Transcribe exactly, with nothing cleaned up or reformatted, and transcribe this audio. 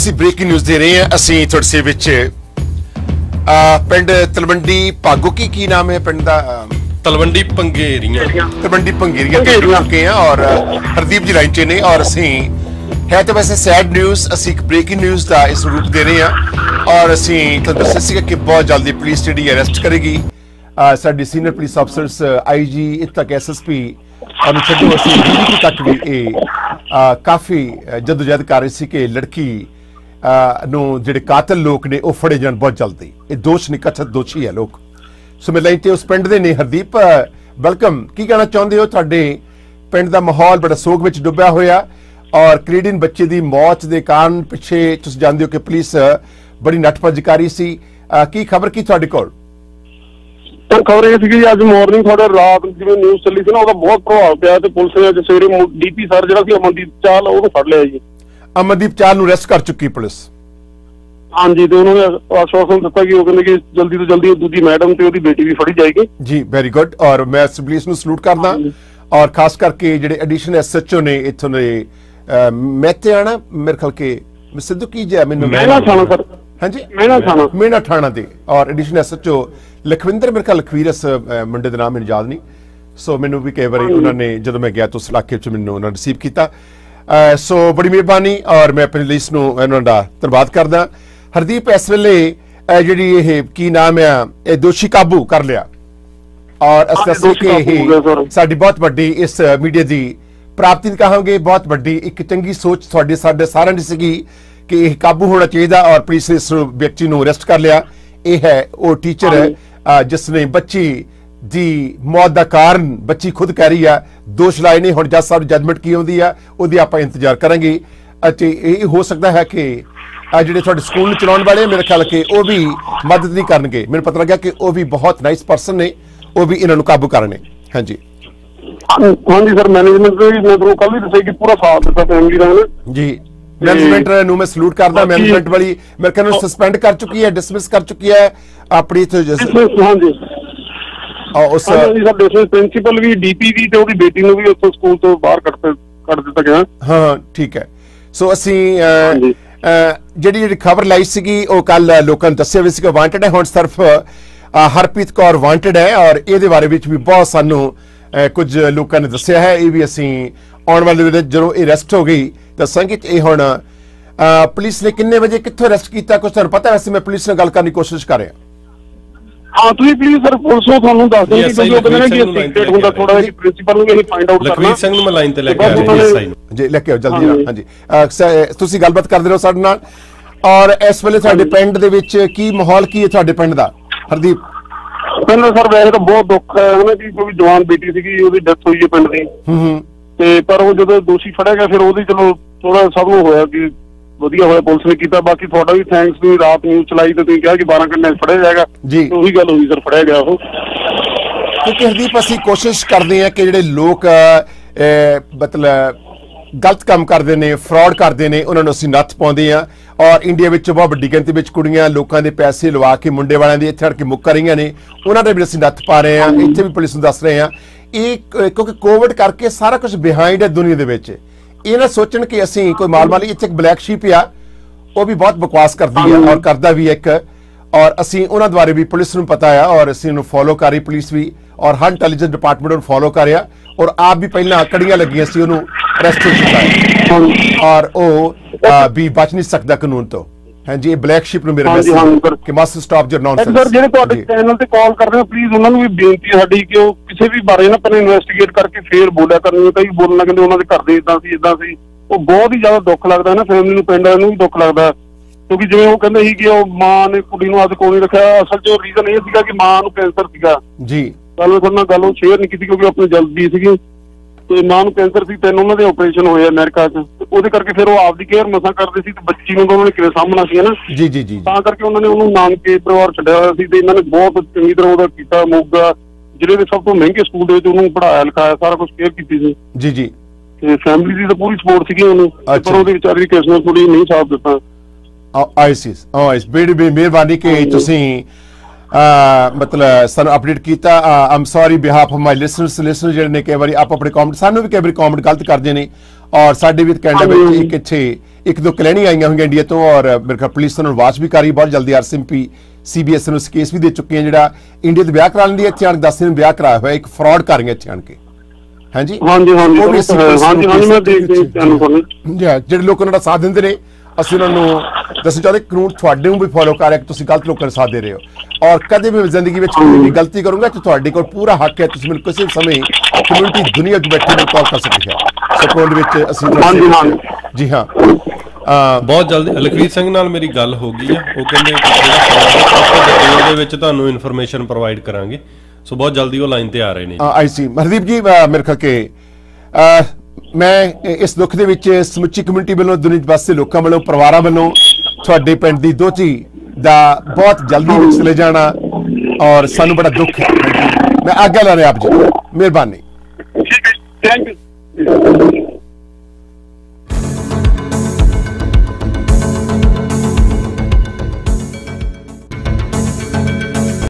ਅਸੀਂ breaking news ਦੇ ਰਹੇ ਹਾਂ। ਅਸੀਂ ਤੁਹਾਡੇ ਸੇ ਵਿੱਚ ਪਿੰਡ ਤਲਵੰਡੀ ਭਾਗੋ ਕੀ ਕੀ ਨਾਮ ਹੈ ਪਿੰਡ ਦਾ? ਤਲਵੰਡੀ ਪੰਗੇਰੀਆਂ। ਤਲਵੰਡੀ ਪੰਗੇਰੀਆਂ ਤੇ ਰੁਕੇ ਆ ਔਰ ਹਰਦੀਪ ਜੀ ਲਾਈਨ 'ਚ ਨੇ ਔਰ ਅਸੀਂ है तो वैसे सैड न्यूज़ असी एक ब्रेकिंग न्यूज़ का इस रूप दे रहे हैं और असी तो दसिया कि बहुत जल्दी पुलिस जी अरेस्ट करेगी। साढ़े सीनियर पुलिस ऑफिसर्स आई जी इत्थे तक एस एस पी और छो असी डी जी तक भी ये काफ़ी जदोजहद कर रही थी कि लड़की नूं जिहड़े कातल लोग ने वो फड़े जाण बहुत जल्दी। ये दोष ने कथित दोषी है लोग। सो मेरे लाइन तो उस पिंड दे ने। हरदीप वेलकम, की कहना चाहते हो? तुहाडे पिंड दा माहौल बड़ा सोग विच डुब्बिया होया और क्रीडीन बच्चे दी मौत दे कारण पिछे तुसीं जानदे हो कि पुलिस बड़ी नटभज करी सी। की खबर की तुहाडे कोल? पर खबर यह थी अज मॉर्निंग थोड़ा रात जिवें न्यूज़ चली सी ना उहदा बहुत प्रभाव पिया ते पुलिस ने अज सवेरे डीपी सर जिहड़ा सी अमनदीप चाल उहनूं फड़ लिया जी। अमनदीप चाल नूं अरेस्ट कर चुकी पुलिस। हाँ जी, तो उन्होंने आश्वासन दिता कि वो कहने की जल्दी तो जल्दी दूसरी मैडम ते उहदी बेटी भी फड़ी जाएगी जी। वेरी गुड, और मैं पुलिस नूं सलूट करदा और खास करके जिहड़े एडिशनल एस एच ओ ने इत्थों दे हरदीप इस वेले जी नाम है दोषी काबू कर लिया और बहुत वड्डी इस मीडिया की प्राप्ति कहांगे बहुत बड़ी एक चंगी सोच थोड़े सारे सारा दी सीगी कि यह काबू होना चाहिए और पुलिस ने इस व्यक्ति को अरेस्ट कर लिया। यह है वो टीचर है जिसने बच्ची दी मौत का कारण बच्ची खुद कह रही है दोष लाए ने। हुण जज साहब जजमेंट की आउंदी है उहदी आपां इंतजार करांगे। यह हो सकता है कि जिहड़े तुहाडे स्कूल चलाउण वाले मेरे ख्याल के वह भी मदद नहीं करनगे। मैनूं पता लग्या कि वह भी बहुत नाइस परसन ने, वह भी इन्हां नूं काबू करने। हाँ जी, हाँ जी सर, मैनेजमेंट तो कल भी दस कि पूरा साथ दिता फैमिली का है जी। मैनेजमेंट नूं मैं सलूट करदा। मैनेजमेंट वाली मेरे ख्याल नूं सस्पेंड कर चुकी है, डिसमिस कर चुकी है अपनी। हाँ जी, और उस प्रिंसिपल भी डीपी भी ते ओदी बेटी नूं भी उत्थों स्कूल तो बाहर कट कट दिता गया। हाँ ठीक है। सो असी जिहड़ी जिहड़ी खबर लाई सीगी वो कल लोकां नूं दस्सिया वी सी कि वांटेड है। हुण सिर्फ हरप्रीत कौर वांटेड है और इहदे बारे विच भी बहुत सानूं कुछ लोगों ने दसिया है। ये भी असी आने वाले दिन जो अरेस्ट हो गई दसांगे कि यह हुण पुलिस ने किन्ने बजे कित्थों अरेस्ट किया कुछ तुहानूं पता? वैसे मैं पुलिस नाल गल करने की कोशिश कर रहा। हाँ तुसीं प्लीज सर पुलिस नूं तुहानूं दस दो कि जो कहंदे ने कि सीक्रेट हुंदा थोड़ा जिहा प्रिंसिपल नूं यही फाइंड आउट करना। लखवीर सिंह नूं मैं लाइन ते लैके आया जी, लैके आओ जल्दी नाल। हाँ जी, तुसीं गलबात करदे रहो साडे नाल। और इस वेले तुहाडे पिंड दे विच की माहौल की है तुहाडे पिंड दा हरदीप? पिंड सर वैसे तो बहुत दुख है ना कि कोई जवान बेटी सी ओहदी डेथ हुई है पिंड दी, पर वो जो दोषी फड़िया गया फिर ओहदी चलो थोड़ा सब होया कि वधिया होया पुलिस ने कीता। बाकी थोड़ा भी थैंक्स भी रात न्यूज़ चलाई तो तुसीं कहा कि बारह घंटे फड़िया जाएगा जी, ओही गल हुई सर फड़िया गया वो। क्योंकि हरदीप असीं कोशिश करदे हां कि जिहड़े लोग मतलब गलत काम करते हैं फ्रॉड करते हैं उन्होंने असीं नत्थ पाउंदे हां और इंडिया में बहुत वड्डी गिणती में कुड़ियां लोगों के पैसे लवा के मुंडे वालों के इत्थे अड़के मुक्कर रही ने, उन्होंने भी असीं नत्थ पा रहे हैं। इत्थे भी पुलिस नूं दस रहे हैं ये क्योंकि कोविड करके सारा कुछ बिहाइंड है दुनिया दे विच। ये ना सोचण कि असीं कोई माल माली। इत्थे इक ब्लैक शीप आ वो भी बहुत बकवास करती है और करता भी एक और असीं उन्होंने द्वारे भी पुलिस नूं पता है और असीं उन्होंने फॉलो कर रही पुलिस भी और हर इंटैलीजेंस डिपार्टमेंट उन्होंने फॉलो कर रहा और आप भी पहला कड़ियां लगियां सी उन्होंने अरेस्ट हो चुका है और वो आ, भी बच नहीं सकता कानून तो। हाँ जी, ब्लैक शिप नूं मेरा मैसेज कि must stop your nonsense. Sir जिहड़े तुहाडे चैनल ते कॉल कर रहे हो प्लीज उन्हां नूं भी बेनती है साडी कि वो किसी भी बारे ना पहले इन्वेस्टिगेट करके फिर बोलिया करन। कई बोलना कहंदे उन्हां दे घर दे इदां सी इदां सी, वो बहुत ही ज्यादा दुख लगता है ना फैमिली नूं पिंड वालिआं नूं भी दुख लगता है क्योंकि जिवें वो कहंदे सी कि वो मां ने कुड़ी नूं आज कोल नहीं रखिया। असल च रीजन ये सीगा कि मां नूं कैंसर सीगा जी। गल उहदे नाल गल शेयर नहीं कीती क्योंकि अपनी जल्दी सीगी ਤੇ ਮਾਂ ਨੂੰ ਕੈਂਸਰ ਸੀ, ਤਿੰਨ ਉਹਨਾਂ ਦੇ ਆਪਰੇਸ਼ਨ ਹੋਏ ਅਮਰੀਕਾ ਚ, ਉਹਦੇ ਕਰਕੇ ਫਿਰ ਉਹ ਆਪਦੀ ਕੇਅਰ ਮਸਾਂ ਕਰਦੇ ਸੀ ਤੇ ਬੱਚੀ ਨੂੰ ਉਹਨਾਂ ਨੇ ਕਿਵੇਂ ਸਾਂਭਣਾ ਸੀ ਨਾ ਜੀ ਜੀ ਜੀ, ਤਾਂ ਕਰਕੇ ਉਹਨਾਂ ਨੇ ਉਹਨੂੰ ਨਾਨਕੇ ਪਰਿਵਾਰ ਛੱਡਿਆ ਹੋਇਆ ਸੀ ਤੇ ਇਹਨਾਂ ਨੇ ਬਹੁਤ ਚੰਗੀ ਤਰ੍ਹਾਂ ਉਹਦਾ ਕੀਤਾ। ਮੋਗਾ ਜ਼ਿਲ੍ਹੇ ਦੇ ਸਭ ਤੋਂ ਮਹਿੰਗੇ ਸਕੂਲ ਦੇ ਵਿੱਚ ਉਹਨੂੰ ਪੜ੍ਹਾਇਆ ਲਿਖਾਇਆ ਸਾਰਾ ਕੁਝ ਕੇਅਰ ਕੀਤੀ ਸੀ ਜੀ ਜੀ ਤੇ ਫੈਮਿਲੀ ਦੀ ਤਾਂ ਪੂਰੀ ਸਪੋਰਟ ਸੀਗੀ ਉਹਨੂੰ, ਪਰ ਉਹਦੇ ਵਿਚਾਰੀ ਕੈਸਨਲ ਕੁੜੀ ਨਹੀਂ ਸਾਥ ਦਿੱਤਾ। ਆਈਸੀਸ ਆਈਸ ਬੇੜੀ ਬੇ ਮਿਹਰਬਾਨੀ ਕਿ ਤੁਸੀਂ आ, मतलब सानू अपडेट किया। I am sorry behalf of my listeners. Listener जिहड़े ने कई बारी आप अपने कॉमेंट सानू भी कई बारी कॉमेंट गलत करते हैं और साडे भी कैनेडा में एक इत्थे एक दो कलैनी आई हुई इंडिया तो और मेरे ख्याल पुलिस तो वाच भी कर रही बहुत जल्दी R C M P C B S S case भी दे चुके हैं जो इंडिया तो ब्याह करा लेंदी इतने आने दस दिन ब्याह कराया हुआ एक फ्रॉड कर रही इतने आन के है जी हाँ जी हाँ जी जो लोग उन्होंने साथ देंगे ने असं उन्होंने दस चाहते कानून थोड़े भी फॉलो कर रहे तुम गलत लोगों का साथ दे रहे हो और कभी भी जिंदगी में कोई भी गलती करूँगा तो थोड़े को पूरा हक है तुम मैंने किसी भी समय कम्यूनिटी दुनिया बैठे में कॉल कर सकते हो सपोर्ट जी हाँ बहुत जल्दी लखवीर सिंह नाल मेरी गल हो गई है वो कहते हैं इनफॉर्मेशन प्रोवाइड करांगे सो बहुत जल्दी वो लाइन ते आ रहे हैं आई सी हरदीप जी मेरे ख्याल के मैं इस दुख दे विच समुची कम्यूनिटी वालों दुनिया वास्ते लोगों वालों परिवारों वालों तुहाडे पिंड दी दोती दा बहुत जल्दी चले जाना और सानू बड़ा दुख है मैं आगे ला रहा आप जी मेहरबानी।